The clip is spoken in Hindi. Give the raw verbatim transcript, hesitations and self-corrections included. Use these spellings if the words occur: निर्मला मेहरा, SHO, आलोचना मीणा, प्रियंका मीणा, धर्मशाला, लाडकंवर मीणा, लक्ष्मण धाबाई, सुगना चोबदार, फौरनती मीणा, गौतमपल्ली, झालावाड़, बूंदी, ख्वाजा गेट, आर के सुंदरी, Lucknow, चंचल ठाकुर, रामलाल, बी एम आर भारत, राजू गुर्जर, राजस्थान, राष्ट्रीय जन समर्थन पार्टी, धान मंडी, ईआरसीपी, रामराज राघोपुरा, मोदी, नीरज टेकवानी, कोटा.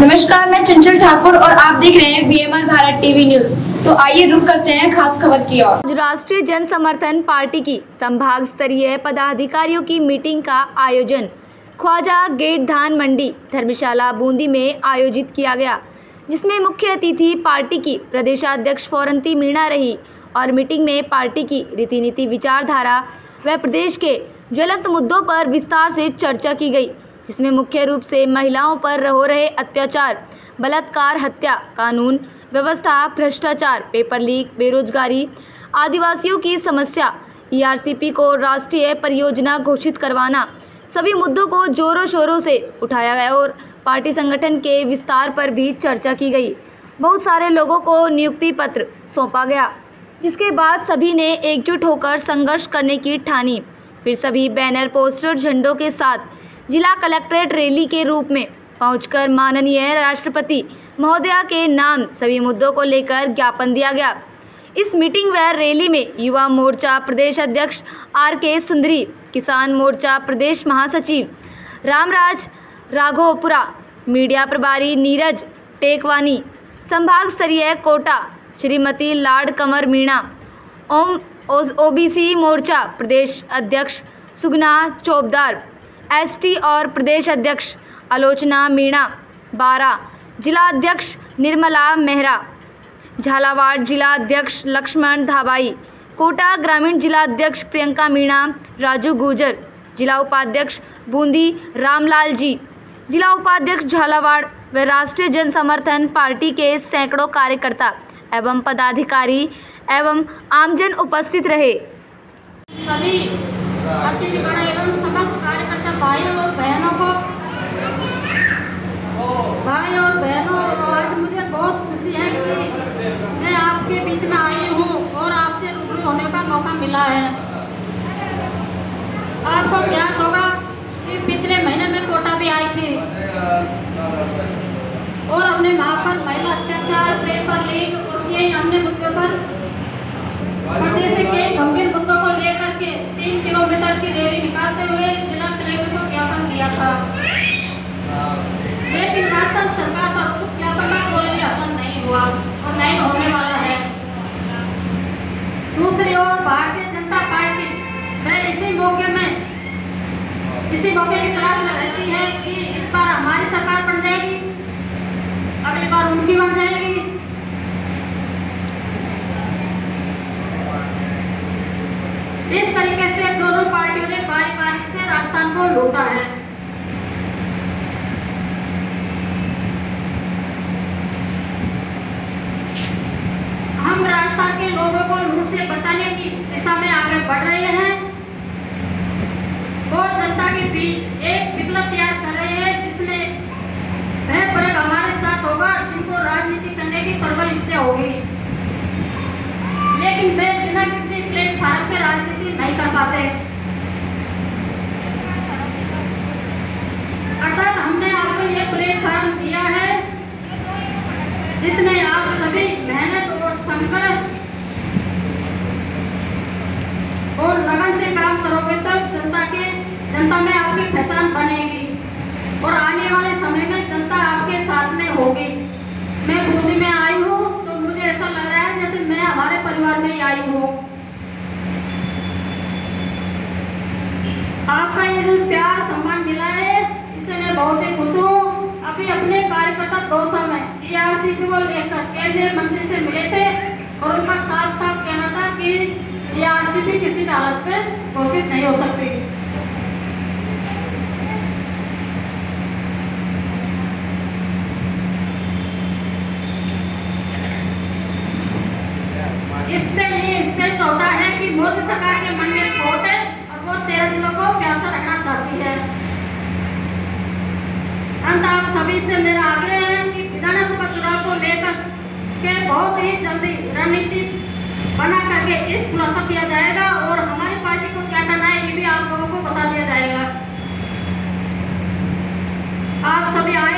नमस्कार, मैं चंचल ठाकुर और आप देख रहे हैं बी एम आर भारत TV news. तो आइए रुक करते हैं खास खबर की ओर। राष्ट्रीय जन समर्थन पार्टी की संभाग स्तरीय पदाधिकारियों की मीटिंग का आयोजन ख्वाजा गेट धान मंडी धर्मशाला बूंदी में आयोजित किया गया, जिसमें मुख्य अतिथि पार्टी की प्रदेशाध्यक्ष फौरनती मीणा रही और मीटिंग में पार्टी की रीति नीति, विचारधारा व प्रदेश के ज्वलंत मुद्दों पर विस्तार से चर्चा की गई, जिसमें मुख्य रूप से महिलाओं पर हो रहे अत्याचार, बलात्कार, हत्या, कानून व्यवस्था, भ्रष्टाचार, पेपर लीक, बेरोजगारी, आदिवासियों की समस्या, ई आर सी पी को राष्ट्रीय परियोजना घोषित करवाना, सभी मुद्दों को जोरों शोरों से उठाया गया और पार्टी संगठन के विस्तार पर भी चर्चा की गई। बहुत सारे लोगों को नियुक्ति पत्र सौंपा गया, जिसके बाद सभी ने एकजुट होकर संघर्ष करने की ठानी। फिर सभी बैनर, पोस्टर, झंडों के साथ जिला कलेक्ट्रेट रैली के रूप में पहुंचकर माननीय राष्ट्रपति महोदया के नाम सभी मुद्दों को लेकर ज्ञापन दिया गया। इस मीटिंग व रैली में युवा मोर्चा प्रदेश अध्यक्ष आर के सुंदरी, किसान मोर्चा प्रदेश महासचिव रामराज राघोपुरा, मीडिया प्रभारी नीरज टेकवानी, संभाग स्तरीय कोटा श्रीमती लाडकंवर मीणा, ओम ओबीसी मोर्चा प्रदेश अध्यक्ष सुगना चोबदार, एस टी और प्रदेश अध्यक्ष आलोचना मीणा, बारह जिला अध्यक्ष निर्मला मेहरा, झालावाड़ जिला अध्यक्ष लक्ष्मण धाबाई, कोटा ग्रामीण जिला अध्यक्ष प्रियंका मीणा, राजू गुर्जर, जिला उपाध्यक्ष बूंदी रामलाल जी, जिला उपाध्यक्ष झालावाड़ व राष्ट्रीय जन समर्थन पार्टी के सैकड़ों कार्यकर्ता एवं पदाधिकारी एवं आमजन उपस्थित रहे। सभी पार्टी के बड़ा एवं समस्त कार्यकर्ता भाइयों और बहनों को भाई और बहनों आज मुझे बहुत खुशी है कि मैं आपके बीच में आई हूँ और आपसे रूबरू होने का मौका मिला है। आपको ज्ञात होगा कि पिछले महीने में कोटा भी आई थी और हमने वहाँ पर महिला अत्याचार, पेपर लीक और यही हमने मुद्दों पर खतरे से कई गंभीर मुद्दों को लेकर के तीन किलोमीटर की रैली निकालते हुए जिला कलेक्टर को ज्ञापन दिया था, लेकिन वास्तव सरकार पर उस ज्ञापन का कोई भी असर नहीं हुआ और नहीं होने वाला है। दूसरी ओर भारतीय जनता पार्टी मैं इसी मौके में इसी मौके की तलाश में रहती है कि इस बार हमारी सरकार बन जाएगी, अगली बार उनकी बन जाएगी, इस तरीके से दोनों पार्टियों ने बारी बारी से राजस्थान को लूटा है। हम राजस्थान के लोगों को लूट से बचाने की दिशा में आगे बढ़ रहे हैं और जनता के बीच एक विकल्प तैयार कर रहे हैं, जिसमें वह फर्क हमारे साथ होगा जिनको राजनीति करने की प्रबल इच्छा होगी, लेकिन वे बिना किसी प्लेटफॉर्म के राजनीति नहीं कर पाते। अर्थात हमने आपको ये प्लेटफॉर्म दिया है जिसमें आप सभी मेहनत और संघर्ष और लगन से काम करोगे तो जनता के जनता में आपकी पहचान बनेगी और आने वाले समय में जनता आपके साथ में होगी। मैं बूंदी में आई हूँ तो मुझे ऐसा लग रहा है जैसे मैं हमारे परिवार में ही आई हूँ। आपका ये जो प्यार सम्मान मिला है इससे मैं बहुत ही खुश हूँ। अभी अपने कार्यकर्ता दो साल में ई आर सी पी को लेकर केंद्रीय मंत्री से मिले थे और उनका साफ साफ कहना था कि ई आर सी पी किसी हालत में घोषित नहीं हो सकती। इससे ये स्पष्ट होता है कि मोदी सरकार के मन में खोट है और वो तेरह जिलों को प्यासा रखना चाहती है। अंत आप सभी से मेरा आग्रह है कि विधानसभा चुनाव को लेकर के बहुत ही जल्दी रणनीति बना करके इस खुलासा किया जाएगा और हमारी पार्टी को क्या करना है ये भी आप लोगों को बता दिया जाएगा। आप सभी आए